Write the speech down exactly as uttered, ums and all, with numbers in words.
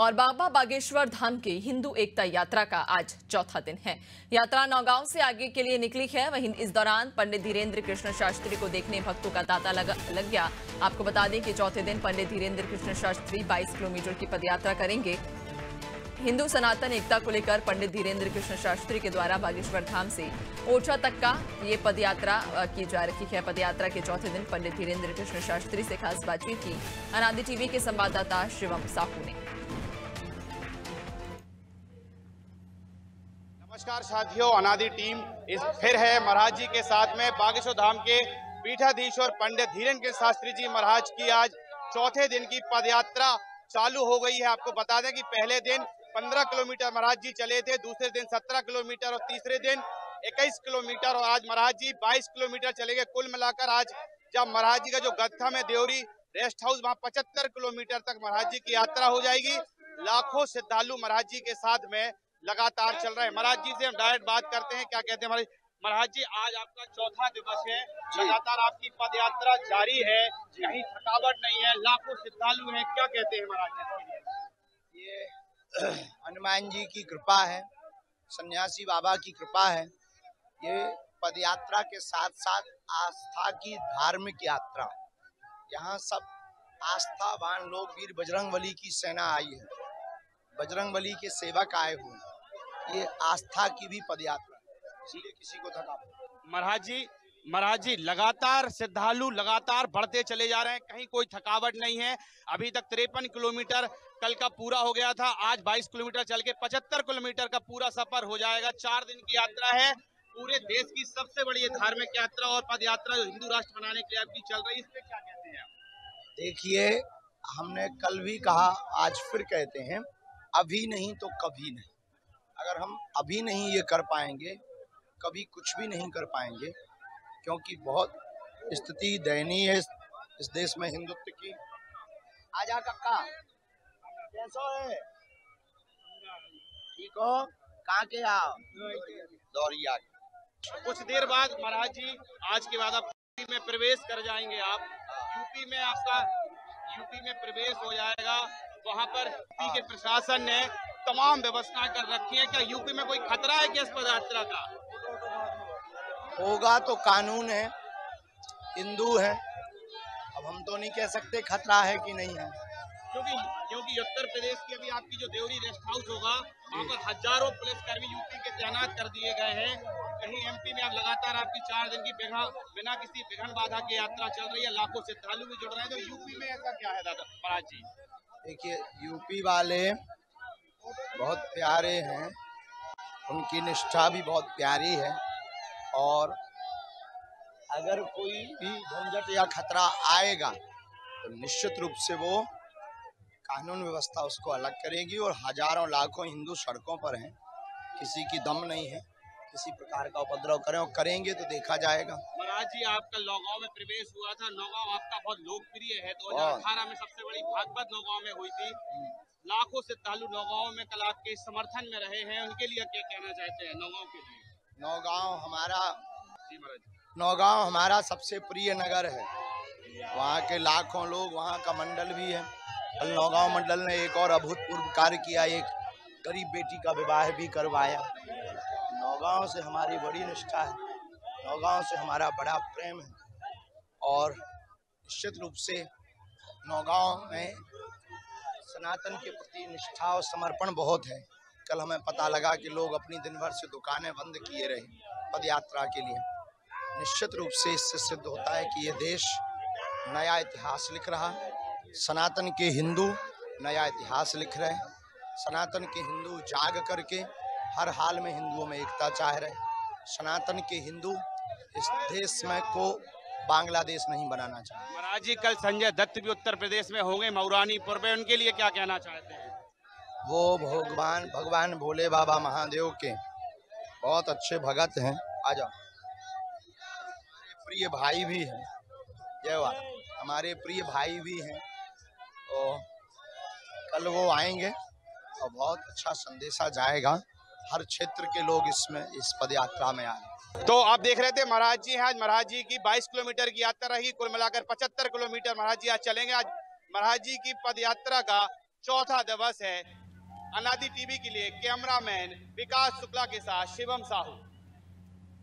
और बाबा बागेश्वर धाम की हिंदू एकता यात्रा का आज चौथा दिन है। यात्रा नौगांव से आगे के लिए निकली है। वहीं इस दौरान पंडित धीरेंद्र कृष्ण शास्त्री को देखने भक्तों का तांता लग, लग गया। आपको बता दें कि चौथे दिन पंडित धीरेंद्र कृष्ण शास्त्री बाईस किलोमीटर की पदयात्रा करेंगे। हिंदू सनातन एकता को लेकर पंडित धीरेंद्र कृष्ण शास्त्री के द्वारा बागेश्वर धाम से ओरछा तक का ये पदयात्रा की जा रही है। पदयात्रा के चौथे दिन पंडित धीरेंद्र कृष्ण शास्त्री से खास बातचीत की अनादि टीवी के संवाददाता शिवम साहू ने। नमस्कार साथियों, अनादि टीम इस फिर है महाराज जी के साथ में। बागेश्वर धाम के पीठाधीश्वर पंडित धीरेंद्र कृष्ण शास्त्री जी महाराज की आज चौथे दिन की पदयात्रा चालू हो गई है। आपको बता दें कि पहले दिन पंद्रह किलोमीटर महाराज जी चले थे, दूसरे दिन सत्रह किलोमीटर और तीसरे दिन इक्कीस किलोमीटर और आज महाराज जी बाईस किलोमीटर चले गए। कुल मिलाकर आज जब महाराज जी का जो गद्दा में देवरी रेस्ट हाउस वहाँ पचहत्तर किलोमीटर तक महाराज जी की यात्रा हो जाएगी। लाखों श्रद्धालु महाराज जी के साथ में लगातार चल रहा है। महाराज जी से हम डायरेक्ट बात करते हैं, क्या कहते हैं महाराज जी। आज आपका चौथा दिवस है, लगातार आपकी पदयात्रा जारी है, कहीं थकावट नहीं है, लाखों श्रद्धालु हैं, क्या कहते हैं महाराज जी इसके लिए? ये हनुमान जी की कृपा है, सन्यासी बाबा की कृपा है। ये पदयात्रा के साथ साथ आस्था की धार्मिक यात्रा, यहाँ सब आस्थावान लोग वीर बजरंगबली की सेना आई है, बजरंगबली के सेवक आए हुए हैं। ये आस्था की भी पदयात्रा, इसलिए किसी को थकावट। महाराज जी महाराज जी लगातार श्रद्धालु लगातार बढ़ते चले जा रहे हैं, कहीं कोई थकावट नहीं है। अभी तक तिरपन किलोमीटर कल का पूरा हो गया था, आज बाईस किलोमीटर चल के पचहत्तर किलोमीटर का पूरा सफर हो जाएगा। चार दिन की यात्रा है, पूरे देश की सबसे बड़ी धार्मिक यात्रा और पदयात्रा जो हिंदू राष्ट्र बनाने के लिए आपकी चल रही है, इसमें क्या कहते हैं आप? देखिए, हमने कल भी कहा, आज फिर कहते हैं, अभी नहीं तो कभी नहीं। अगर हम अभी नहीं ये कर पाएंगे, कभी कुछ भी नहीं कर पाएंगे, क्योंकि बहुत स्थिति दयनीय है इस देश में हिंदुत्व की। आजा कक्का, कैसा है? ठीक हो? कहाँ के आओ? दौरिया। कुछ देर बाद महाराज जी आज के बाद आप यूपी में प्रवेश कर जाएंगे। आप यूपी में, आपका यूपी में प्रवेश हो जाएगा। वहाँ पर यूपी के प्रशासन ने तमाम व्यवस्था कर रखी है। क्या यूपी में कोई खतरा है क्या इस पदयात्रा का? होगा तो कानून है, हिंदू है, अब हम तो नहीं कह सकते खतरा है कि नहीं है, क्योंकि क्योंकि उत्तर प्रदेश के भी आपकी जो देवरी रेस्ट हाउस होगा वहाँ पर हजारों पुलिसकर्मी यूपी के तैनात कर दिए गए हैं। कहीं एमपी में आप लगातार आपकी चार दिन की बिना बिना किसी विघ्न बाधा की यात्रा चल रही है, लाखों श्रद्धालु भी जुड़ रहे हैं, तो यूपी में ऐसा क्या है दादा? महाराज जी देखिए, यूपी वाले बहुत प्यारे हैं, उनकी निष्ठा भी बहुत प्यारी है, और अगर कोई भी झंझट या खतरा आएगा तो निश्चित रूप से वो कानून व्यवस्था उसको अलग करेगी। और हजारों लाखों हिंदू सड़कों पर हैं, किसी की दम नहीं है किसी प्रकार का उपद्रव करें, और करेंगे तो देखा जाएगा। महाराज जी आपका नौगांव में प्रवेश हुआ था, नौगांव आपका बहुत लोकप्रिय है, दो हजार अठारह में सबसे बड़ी भागवत नौगांव में हुई थी, लाखों श्रद्धालु नौगांव में कल आपके समर्थन में रहे हैं, उनके लिए क्या कहना चाहते हैं नौगांव के लिए? नौगांव हमारा नौगांव हमारा सबसे प्रिय नगर है, वहाँ के लाखों लोग, वहाँ का मंडल भी है। कल नौगांव मंडल ने एक और अभूतपूर्व कार्य किया, एक गरीब बेटी का विवाह भी करवाया। नौगांव से हमारी बड़ी निष्ठा है, नौगांव से हमारा बड़ा प्रेम है, और निश्चित रूप से नौगांव में सनातन के प्रति निष्ठा और समर्पण बहुत है। कल हमें पता लगा कि लोग अपनी दिन भर से दुकानें बंद किए रहे पदयात्रा के लिए। निश्चित रूप से इससे सिद्ध होता है कि ये देश नया इतिहास लिख रहा है। सनातन के हिंदू नया इतिहास लिख रहे हैं, सनातन के हिंदू जाग करके हर हाल में हिंदुओं में एकता चाह रहे हैं। सनातन के हिंदू इस देश में को बांग्लादेश नहीं बनाना चाहते। महाराज जी कल संजय दत्त भी उत्तर प्रदेश में होंगे, मऊरानीपुर में, उनके लिए क्या कहना चाहते हैं? वो भगवान भगवान भोले बाबा महादेव के बहुत अच्छे भगत हैं। आ जाओ, प्रिय भाई भी हैं, जय वाह, हमारे प्रिय भाई भी हैं, और कल वो आएंगे और बहुत अच्छा संदेशा जाएगा। हर क्षेत्र के लोग इसमें इस पदयात्रा में आए। तो आप देख रहे थे महाराज जी हैं। आज महाराज जी की बाईस किलोमीटर की यात्रा रही, कुल मिलाकर पचहत्तर किलोमीटर महाराज जी आज चलेंगे। आज महाराज जी की पदयात्रा का चौथा दिवस है। अनादि टीवी के लिए कैमरामैन विकास शुक्ला के साथ शिवम साहू।